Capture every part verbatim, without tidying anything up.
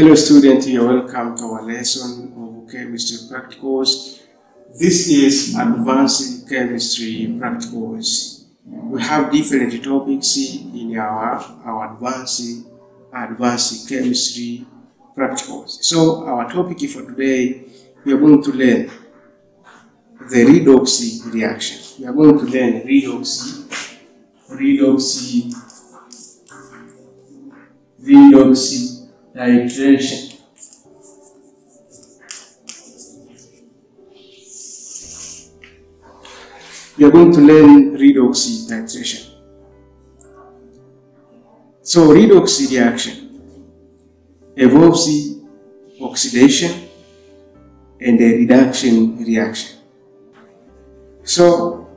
Hello students, you are welcome to our lesson of Chemistry Practicals. This is Advanced Chemistry Practicals. We have different topics in our, our advanced, advanced Chemistry Practicals. So our topic for today, we are going to learn the redox reaction. We are going to learn redox, redox, redox. Titration. We are going to learn redox titration. So redox reaction involves oxidation and a reduction reaction. So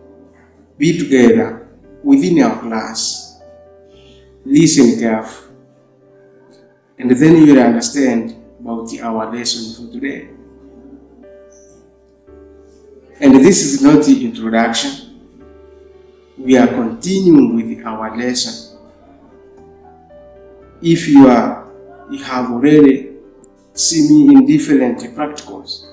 be together within our class. Listen carefully. And then you will understand about our lesson for today. And this is not the introduction. We are continuing with our lesson. If you are, you have already seen me in different practicals,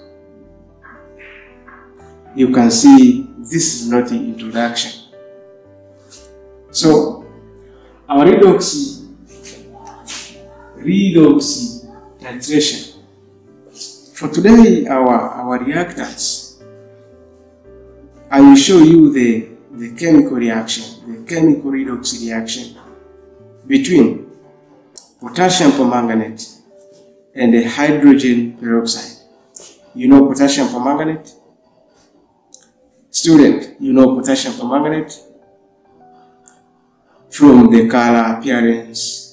you can see this is not the introduction. So, our redox redox titration. For today, our, our reactants, I will show you the, the chemical reaction, the chemical redox reaction between potassium permanganate and the hydrogen peroxide. You know potassium permanganate? Student, you know potassium permanganate? From the color appearance.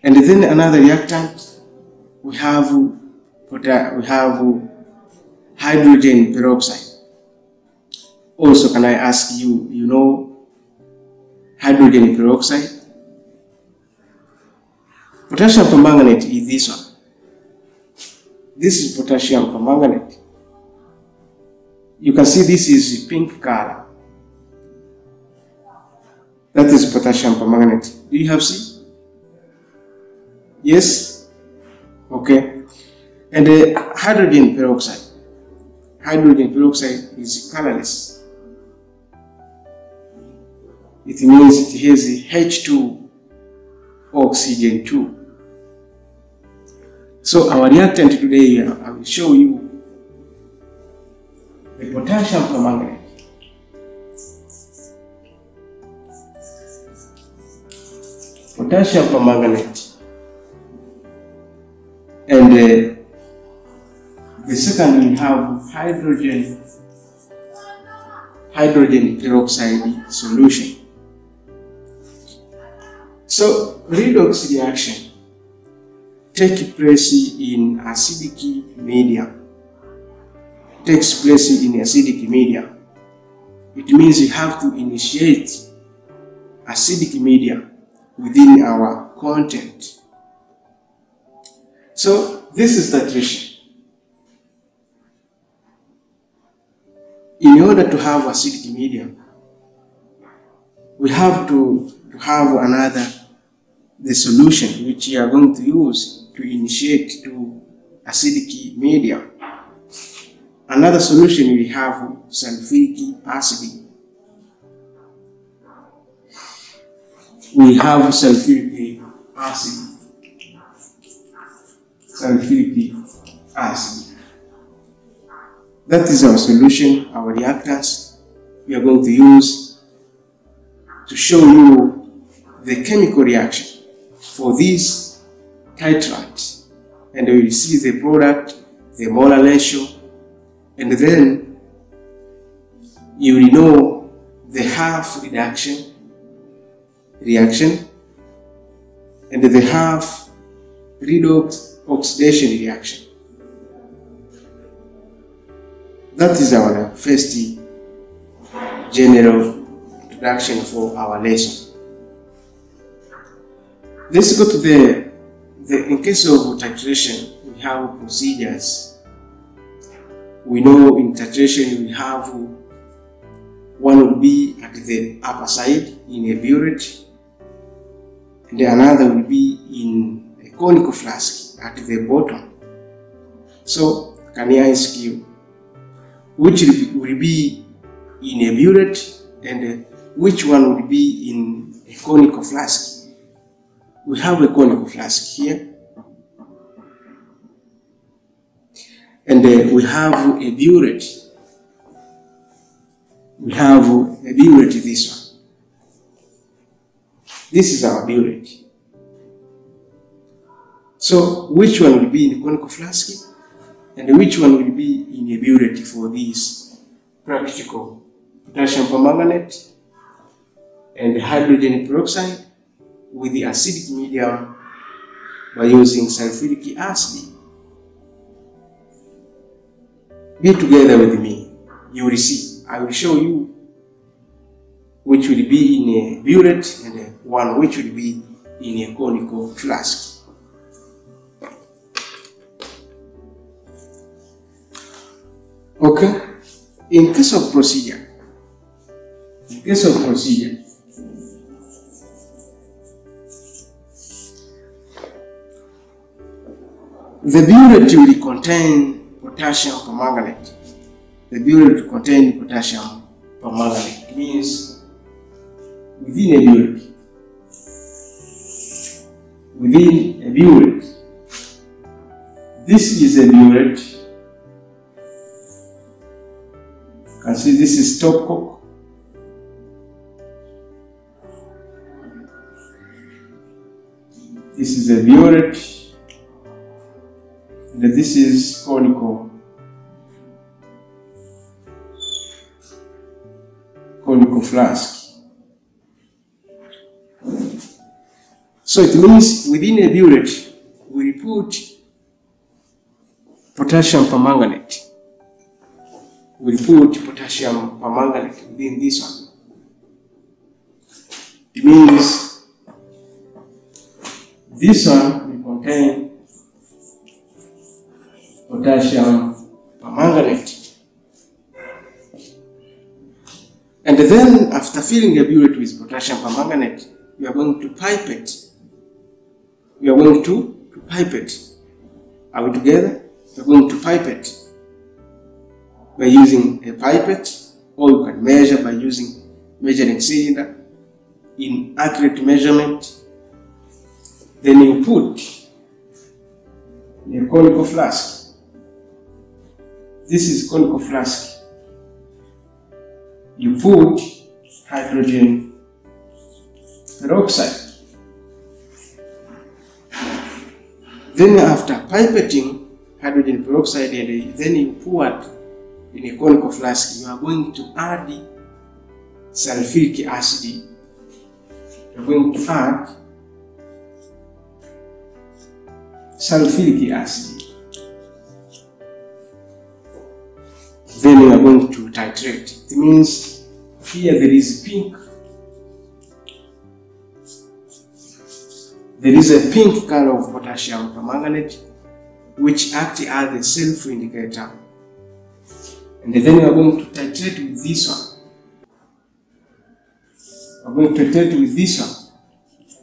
And then another reactant, we have we have hydrogen peroxide. Also, can I ask you, you know hydrogen peroxide? Potassium permanganate is this one. This is potassium permanganate. You can see this is pink color. That is potassium permanganate. Do you have seen? Yes, okay. And the uh, hydrogen peroxide. Hydrogen peroxide is colorless. It means it has H two oxygen two. So our reactant today, uh, I will show you the potassium permanganate. Potassium permanganate. And uh, the second we have hydrogen, hydrogen peroxide solution. So redox reaction takes place in acidic medium. Takes place in acidic medium. It means you have to initiate acidic medium within our content. So, this is titration. In order to have acidic medium, we have to, to have another, the solution which you are going to use to initiate to acidic medium. Another solution we have sulfuric acid. We have sulfuric acid. Sulfuric acid. That is our solution, our reactants we are going to use to show you the chemical reaction for this titrant, and we will see the product, the molar ratio, and then you will know the half reduction reaction and the half redox oxidation reaction. That is our first general introduction for our lesson. Let's go to the, the in case of titration, we have procedures. We know in titration we have one will be at the upper side in a burette, and another will be in conical flask at the bottom. So Kanya's cube, which will be in a burette and which one would be in a conical flask. We have a conical flask here, and we have a burette. We have a burette, this one. This is our burette. So which one will be in a conical flask and which one will be in a burette for this practical? Potassium permanganate and hydrogen peroxide with the acidic medium by using sulfuric acid. Be together with me, you will see. I will show you which will be in a burette and one which will be in a conical flask. Okay, in case of procedure, in case of procedure, the burette will contain potassium permanganate. The burette will contain potassium permanganate. It means within a burette, within a burette, this is a burette. And see, this is top coke. This is a burette, and this is conical, conical flask. So it means within a burette we put potassium permanganate. We put potassium permanganate within this one. It means this one will contain potassium permanganate. And then after filling a burette with potassium permanganate, we are going to pipe it. We are going to, to pipe it. Are we together? We are going to pipe it by using a pipette, or you can measure by using measuring cylinder in accurate measurement. Then you put in a conical flask. This is conical flask. You put hydrogen peroxide. Then after pipetting hydrogen peroxide, and then you pour it in a conical flask, you are going to add sulfuric acid. You are going to add sulfuric acid. Then you are going to titrate. It means here there is pink. There is a pink color of potassium permanganate which acts as a self-indicator. And then we are going to titrate with this one. We are going to titrate with this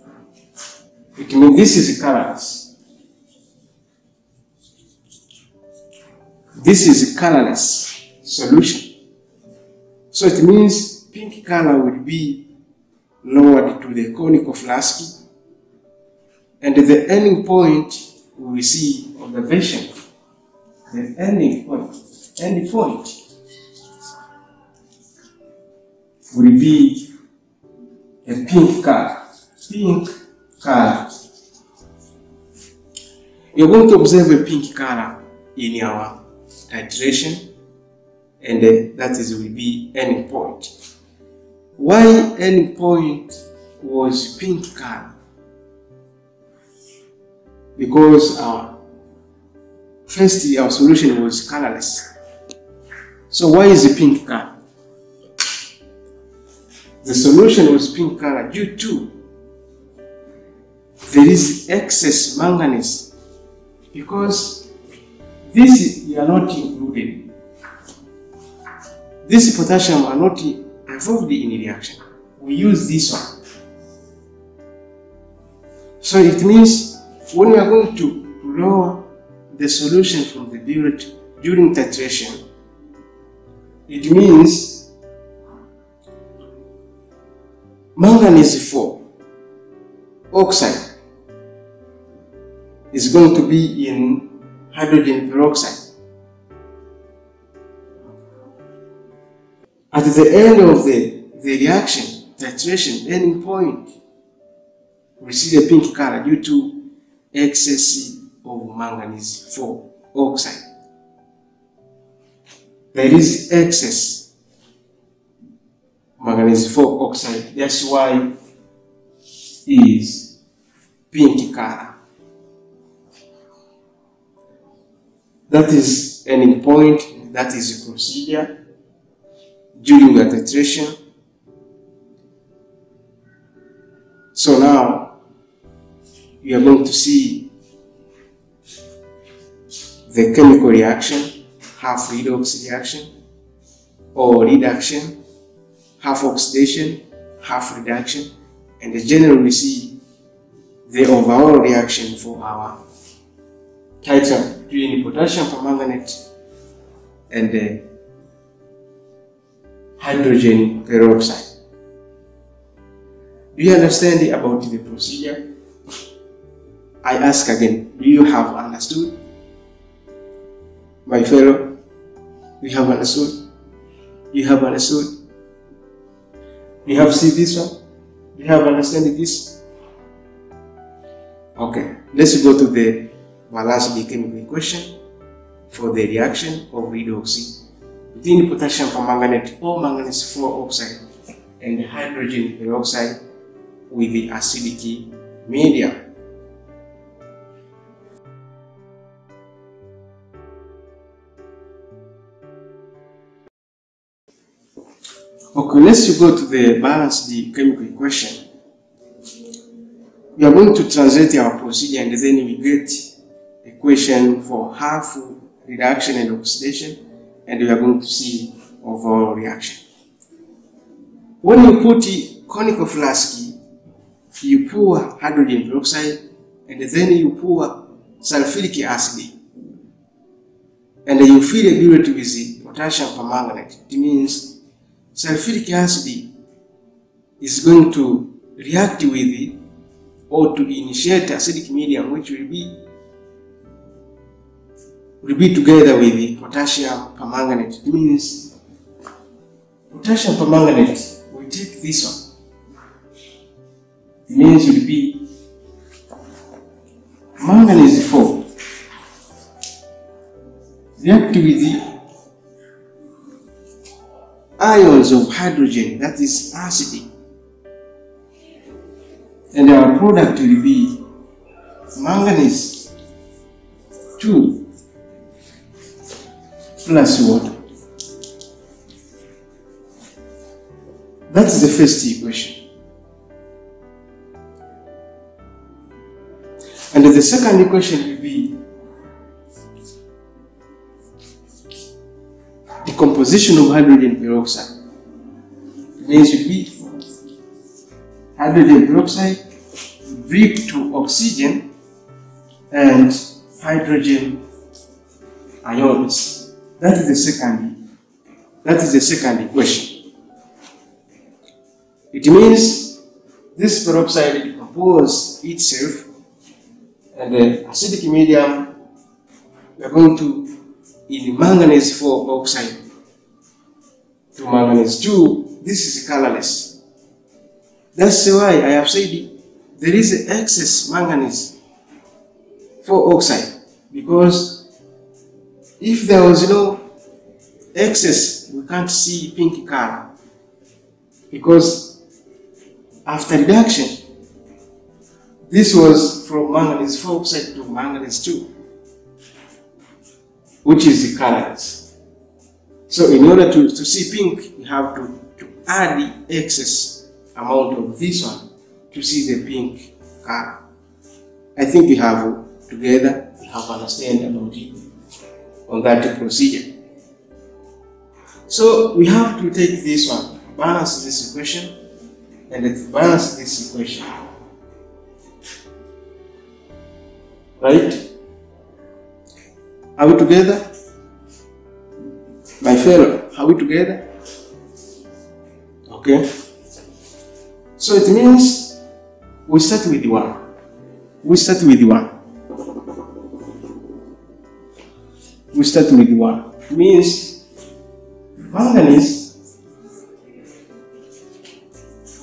one. It means this is colorless. This is a colorless solution. So it means pink color will be lowered to the conical flask. And at the ending point, we will see observation. The ending point. Any point will be a pink color. Pink color. You're going to observe a pink color in our titration, and uh, that is will be any point. Why any point was pink color? Because our first our solution was colorless. So why is it pink color? The solution was pink color due to there is excess manganese, because this is, you are not included. This potassium are not involved in the reaction. We use this one. So it means When we are going to lower the solution from the burette during titration, it means manganese four oxide is going to be in hydrogen peroxide. At the end of the, the reaction, titration, ending point, we see the pink color due to excess of manganese four oxide. There is excess manganese four oxide, that's why it is pink color. That is ending point, that is the procedure during the titration. So now you are going to see the chemical reaction, half redox reaction or reduction, half oxidation, half reduction, and generally we see the overall reaction for our titer between potassium permanganate and the hydrogen peroxide. Do you understand about the procedure? I ask again, do you have understood? My fellow, you have understood? You have understood? You have seen this one? You have understood this? Okay, let's go to the last chemical equation for the reaction of redox between potassium permanganate or manganese four oxide and hydrogen peroxide with the acidic medium. Okay, let's go to the balanced chemical equation. We are going to translate our procedure and then we get equation for half reduction and oxidation, and we are going to see overall reaction. When you put the conical flask, you pour hydrogen peroxide and then you pour sulfuric acid and you fill a burette with potassium permanganate. It means sulfuric acid is going to react with it or to initiate acidic medium, which will be will be together with the potassium permanganate. It means potassium permanganate will take this one. It means will be manganese four react with the ions of hydrogen, that is acidic, and our product will be manganese two plus water. That is the first equation. And the second equation will be the composition of hydrogen peroxide. It means it will be hydrogen peroxide break to oxygen and hydrogen ions. That is the second, that is the second equation. It means this peroxide decomposes itself and the acidic medium we are going to in manganese four oxide to manganese two. This is colorless. That's why I have said there is excess manganese four oxide, because if there was no excess, we can't see pink color, because after reduction, this was from manganese four oxide to manganese two, which is the colors. So in order to, to see pink, you have to, to add the excess amount of this one to see the pink color. I think we have together, we have understand about it on that procedure. So we have to take this one, balance this equation, and let's balance this equation. right? Are we together? My fellow, are we together? Okay. So it means we start with one. We start with one. We start with one. It means manganese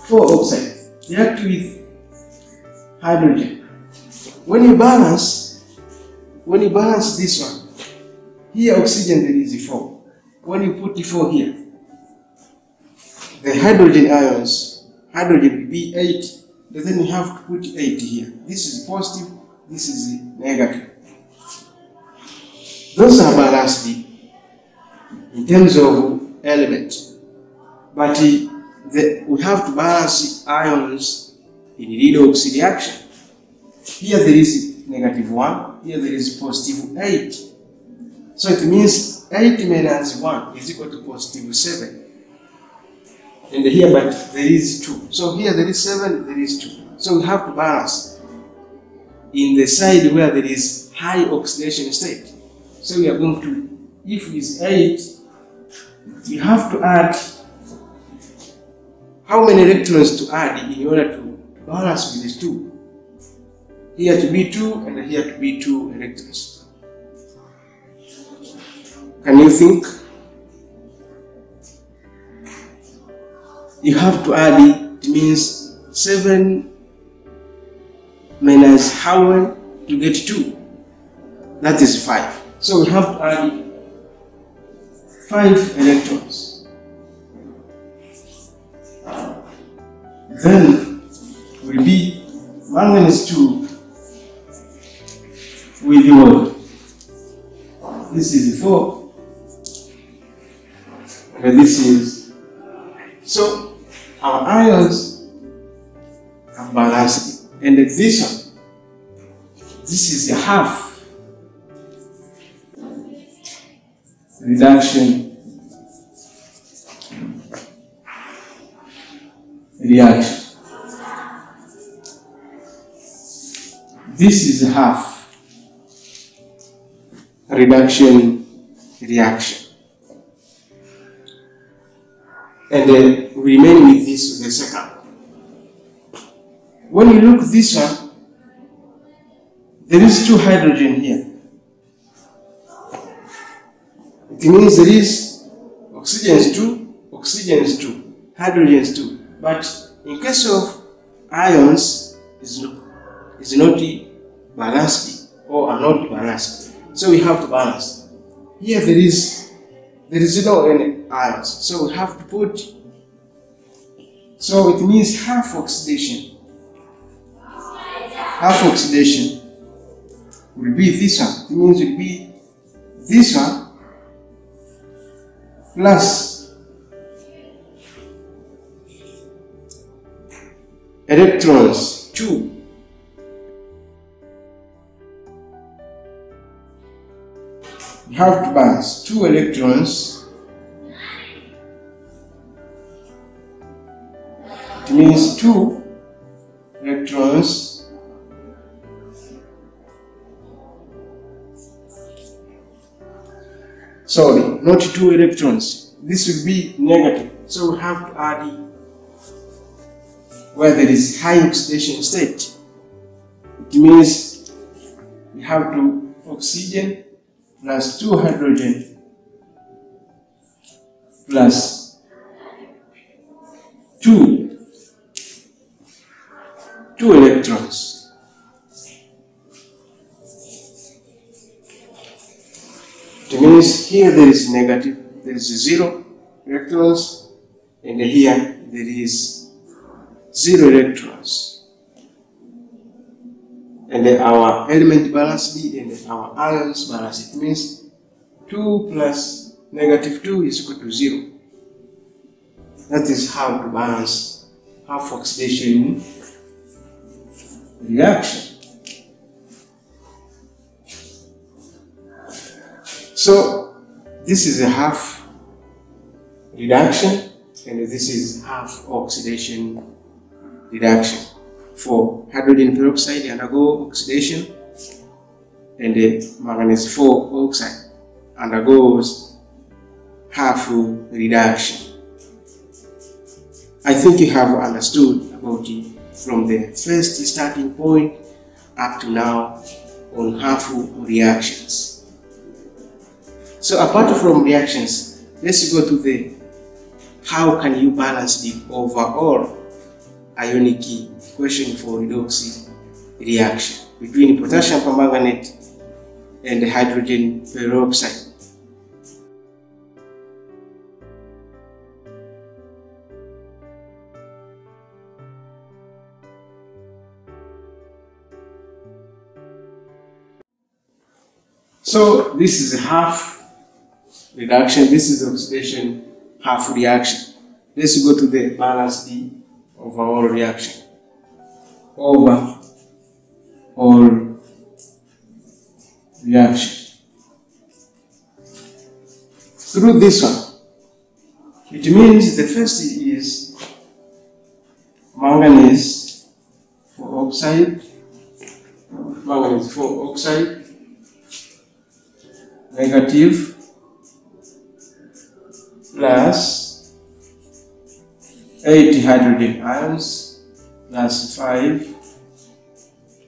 four oxide react with hydrogen. When you balance, when you balance this one, here oxygen there is four. When you put four here, the hydrogen ions, hydrogen will be eight, but then you have to put eight here. This is positive, this is negative. Those are balanced in terms of element, but the, we have to balance ions in redox reaction. Here there is negative one, here there is positive eight. So it means eight minus one is equal to positive seven. And here, but there is two. So here there is seven, there is two. So we have to balance in the side where there is high oxidation state. So we are going to, if it is eight, you have to add how many electrons to add in order to balance with these two. Here to be two and here to be two electrons. Can you think? You have to add it, it means seven minus how many to get two? That is five. So we have to add five electrons. Then will be manganese two with one. This is four. And this is so. Our ions are balanced, and this one, this is a half reduction reaction. This is a half reduction reaction. And then remain with this the second. When you look this one, there is two hydrogen here. It means there is oxygen two, oxygen two, hydrogen two. But in case of ions, is not is not balanced or are not balanced. So we have to balance. Here there is there is no any. ions. So we have to put, so it means half oxidation, half oxidation will be this one, it means it will be this one plus electrons two. You have to balance two electrons. Means two electrons sorry not two electrons this will be negative, so we have to add where there is high oxidation state. It means we have to oxygen plus two hydrogen plus two two electrons. It means here there is negative, there is zero electrons, and here there is zero electrons. And our element balanced and our ions balanced. It means two plus negative two is equal to zero. That is how to balance half oxidation reaction. So this is a half reduction and this is half oxidation reduction. For hydrogen peroxide, undergo oxidation and the manganese four oxide undergoes harmful reduction. I think you have understood about it from the first starting point up to now on harmful reactions. So apart from reactions, let's go to the how can you balance the overall ionic equation for redox reaction between potassium permanganate and hydrogen peroxide. So this is half reduction, this is oxidation, half reaction. Let's go to the balance the overall reaction. Over all reaction. Through this one, it means the first is manganese four oxide, manganese four oxide. Negative plus eight hydrogen ions plus five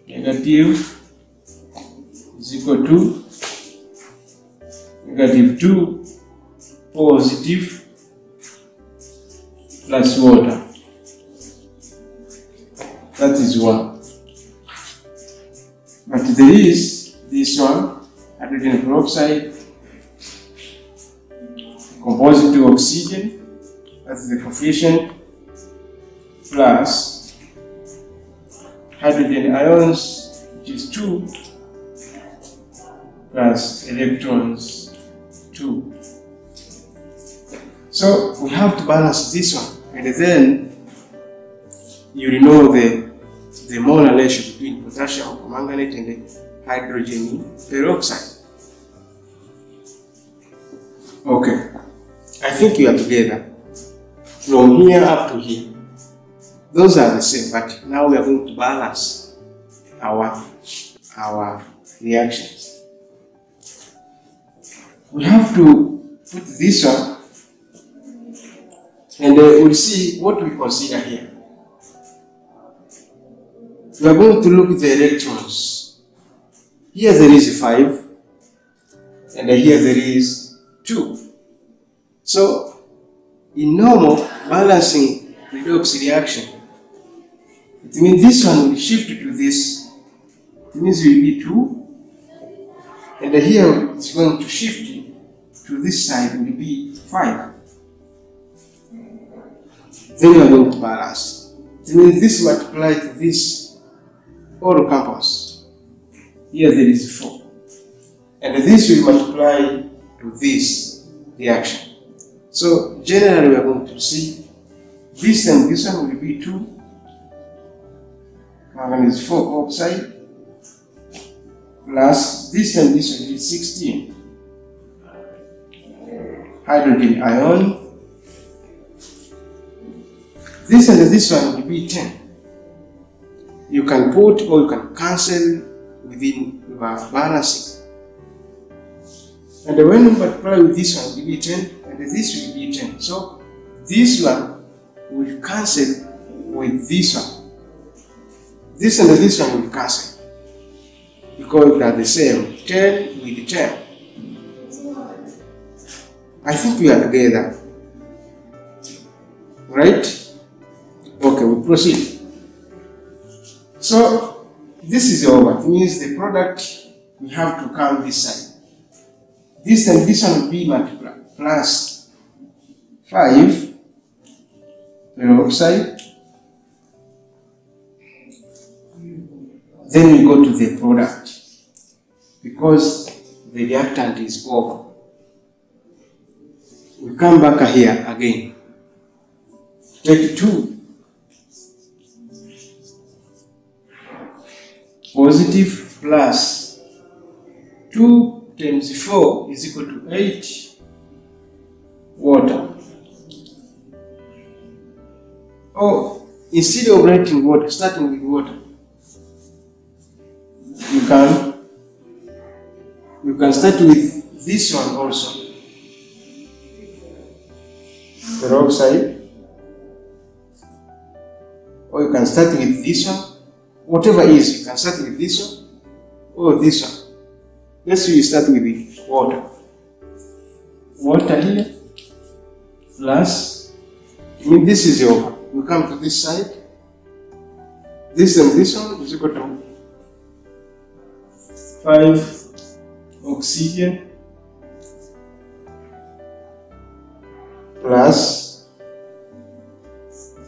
negative is equal to negative two positive plus water. That is one. But there is this one. Hydrogen peroxide composed to oxygen, that's the coefficient, plus hydrogen ions, which is two, plus electrons, two. So we have to balance this one, and then you know the, the molar ratio between potassium permanganate and hydrogen peroxide. Okay, I think you are together. From here up to here, those are the same, but now we are going to balance our, our reactions. We have to put this one, and uh, we'll see what we consider here. We are going to look at the electrons. Here there is five, and here there is two. So, in normal balancing redox reaction, it means this one will shift to this. It means it will be two, and here it's going to shift to this side, it will be five. Then you are going to balance. It means this multiplied to this all compounds. Here there is four, and this will multiply this reaction. So generally we are going to see this and this one will be two manganese four oxide plus this and this will be sixteen hydrogen ion, this and this one will be ten. You can put or you can cancel within your balancing. And when you multiply with this one, will be ten, and this will be ten. So this one will cancel with this one. This and this one will cancel because they are the same. ten with ten. I think we are together, right? Okay, we proceed. So this is over. It means the product we have to count this side. This and this one will be multiplied plus five peroxide. Then we go to the product because the reactant is over. We come back here again. Take two positive plus two times four is equal to eight water. Oh, instead of writing water, starting with water, you can You can start with this one also. Peroxide. Or you can start with this one. Whatever is, you can start with this one or this one. Let's see, you start with it. Water. Water here. Plus, I mean, this is your. We come to this side. This and this one is equal to five oxygen plus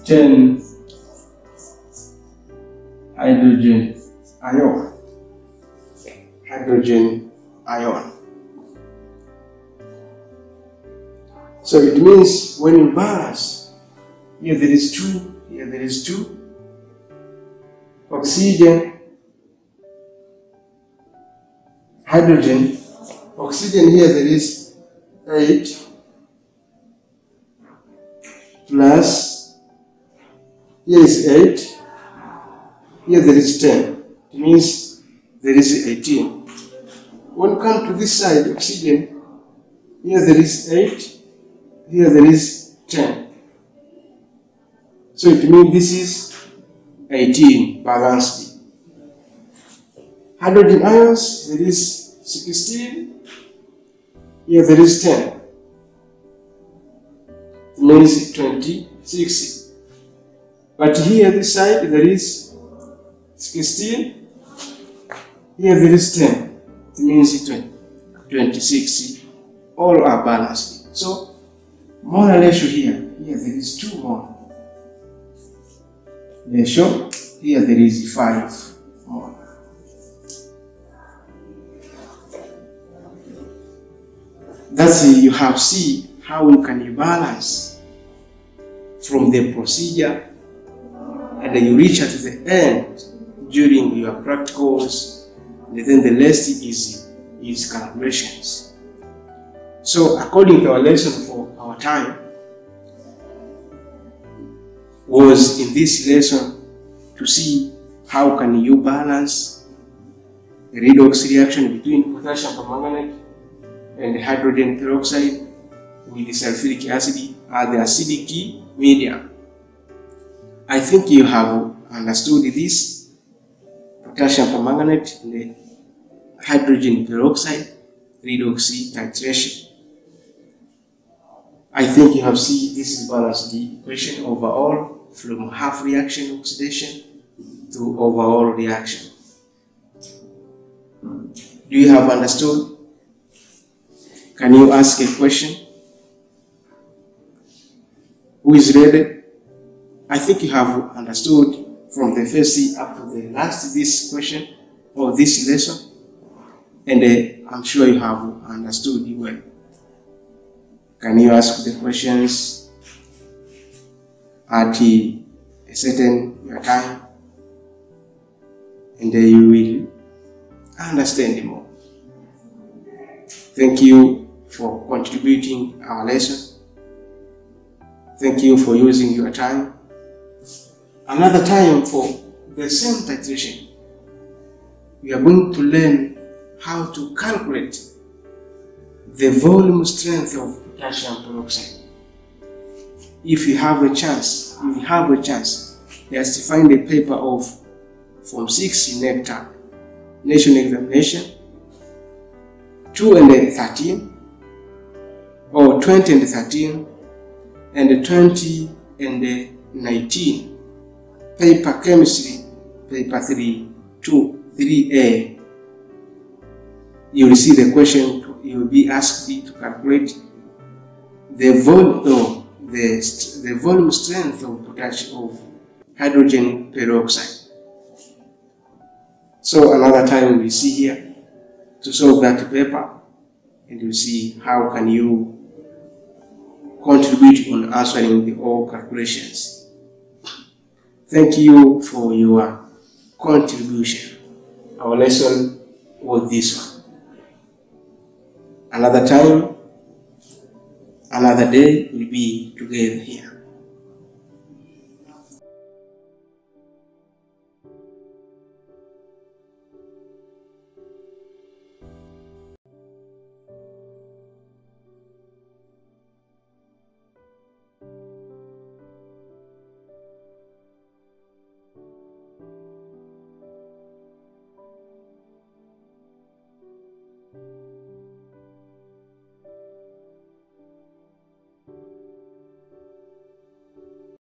ten hydrogen ion. Hydrogen ion. So it means when you balance, here there is two, here there is two, oxygen, hydrogen, oxygen here there is eight, plus, here is eight, here there is ten, it means there is eighteen. When you come to this side, oxygen, here there is eight, here there is ten. So it means this is eighteen balanced. Hydrogen ions, there is sixteen. Here there is ten. It means twenty-six. But here this side there is sixteen. Here there is ten. It means twenty-six. All are balanced. So molar ratio here, here there is two molar ratio, here there is five molar. That's it. You have seen how you can balance from the procedure, and then you reach at the end during your practicals, and then the rest is, is calculations. So according to our lesson for our time was in this lesson to see how can you balance the redox reaction between potassium permanganate and hydrogen peroxide with the sulfuric acid as the acidic key medium. I think you have understood this potassium permanganate and the hydrogen peroxide redox titration. I think you have seen this is balanced equation overall from half reaction oxidation to overall reaction. Do you have understood? Can you ask a question? Who is ready? I think you have understood from the first up to the last this question or this lesson, and uh, I'm sure you have understood it well. Can you ask the questions at a certain your time, and then you will understand more. Thank you for contributing our lesson. Thank you for using your time. Another time for the same titration, we are going to learn how to calculate the volume strength of potassium peroxide. If you have a chance, you have a chance, just find a paper of Form six in NECTA, National Examination, two and thirteen, or twenty and thirteen, and twenty and nineteen, paper chemistry, paper three, two, three A. You will see the question, you will be asked to calculate the volume, no, the, the volume strength of potassium of hydrogen peroxide. So another time we see here to solve that paper, and you see how can you contribute on answering the all calculations. Thank you for your contribution. Our lesson was this one. Another time, another day, we'll be together here.